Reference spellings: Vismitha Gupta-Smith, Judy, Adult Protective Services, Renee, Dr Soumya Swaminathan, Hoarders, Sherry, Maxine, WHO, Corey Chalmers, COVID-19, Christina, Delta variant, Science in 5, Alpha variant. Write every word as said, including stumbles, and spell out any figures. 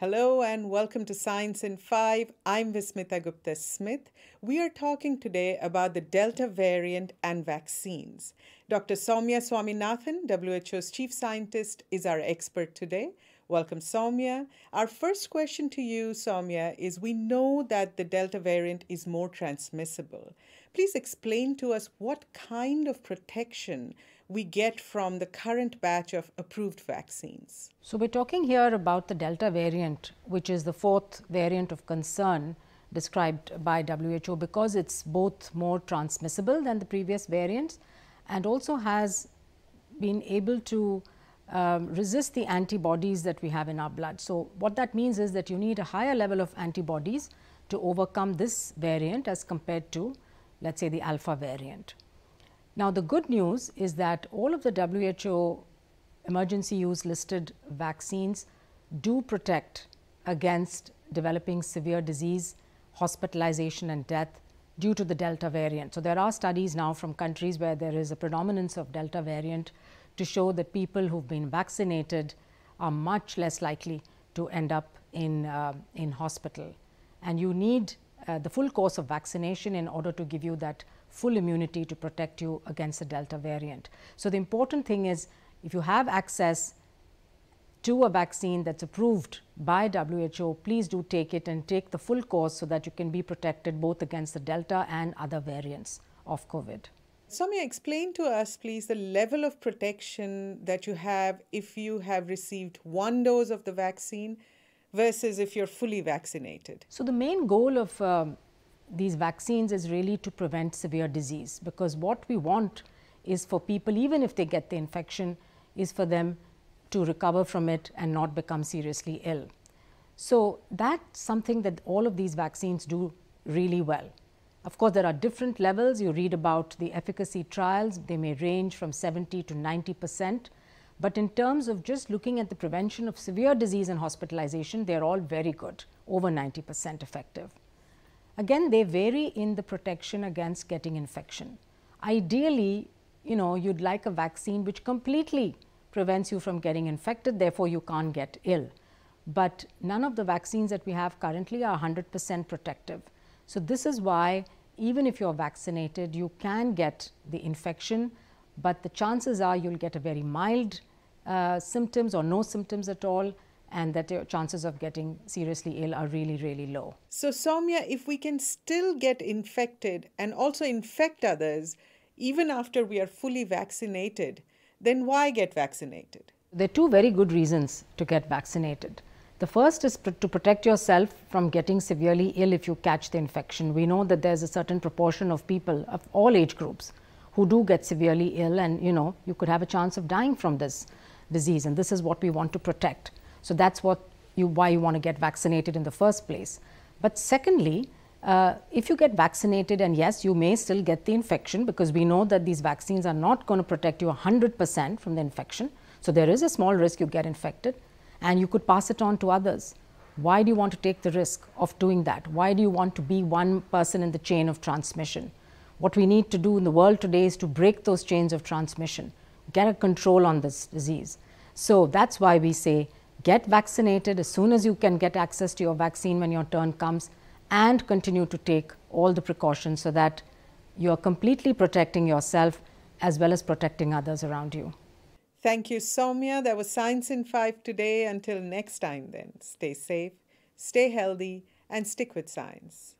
Hello and welcome to Science in five. I'm Vismitha Gupta-Smith. We are talking today about the Delta variant and vaccines. Doctor Soumya Swaminathan, W H O's chief scientist, is our expert today. Welcome, Soumya. Our first question to you, Soumya, is we know that the Delta variant is more transmissible. Please explain to us what kind of protection we get from the current batch of approved vaccines. So we're talking here about the Delta variant, which is the fourth variant of concern described by W H O because it's both more transmissible than the previous variants and also has been able to um, resist the antibodies that we have in our blood. So what that means is that you need a higher level of antibodies to overcome this variant as compared to, let's say, the Alpha variant. Now, the good news is that all of the W H O emergency use listed vaccines do protect against developing severe disease, hospitalization and death due to the Delta variant. So there are studies now from countries where there is a predominance of Delta variant to show that people who've been vaccinated are much less likely to end up in, uh, in hospital. And you need uh, the full course of vaccination in order to give you that full immunity to protect you against the Delta variant. So the important thing is, if you have access to a vaccine that's approved by W H O, please do take it and take the full course so that you can be protected both against the Delta and other variants of COVID. Soumya, explain to us, please, the level of protection that you have if you have received one dose of the vaccine versus if you're fully vaccinated. So the main goal of um, these vaccines is really to prevent severe disease, because what we want is for people, even if they get the infection, is for them to recover from it and not become seriously ill. So that's something that all of these vaccines do really well. Of course, there are different levels. You read about the efficacy trials. They may range from seventy to ninety percent. But in terms of just looking at the prevention of severe disease and hospitalization, they're all very good, over ninety percent effective. Again, they vary in the protection against getting infection. Ideally, you know, you'd like a vaccine which completely prevents you from getting infected, therefore you can't get ill. But none of the vaccines that we have currently are one hundred percent protective. So this is why, even if you're vaccinated, you can get the infection, but the chances are you'll get a very mild uh, symptoms or no symptoms at all, and that your chances of getting seriously ill are really, really low. So, Soumya, if we can still get infected and also infect others, even after we are fully vaccinated, then why get vaccinated? There are two very good reasons to get vaccinated. The first is pr- to protect yourself from getting severely ill if you catch the infection. We know that there's a certain proportion of people of all age groups who do get severely ill, and you know, you could have a chance of dying from this disease, and this is what we want to protect. So that's what you, why you want to get vaccinated in the first place. But secondly, uh, if you get vaccinated, and yes, you may still get the infection, because we know that these vaccines are not going to protect you one hundred percent from the infection. So there is a small risk you get infected and you could pass it on to others. Why do you want to take the risk of doing that? Why do you want to be one person in the chain of transmission? What we need to do in the world today is to break those chains of transmission, get a control on this disease. So that's why we say, get vaccinated as soon as you can get access to your vaccine when your turn comes, and continue to take all the precautions so that you are completely protecting yourself as well as protecting others around you. Thank you, Soumya. That was Science in five today. Until next time then, stay safe, stay healthy and stick with science.